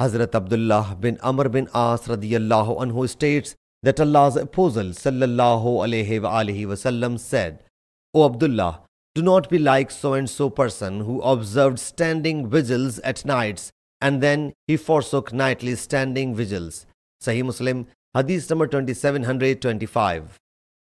Hazrat Abdullah bin Amr bin As radiyallahu anhu states that Allah's Apostle sallallahu alayhi wa sallam said, "O Abdullah, do not be like so-and-so person who observed standing vigils at nights and then he forsook nightly standing vigils." Sahih Muslim, Hadith number 2725.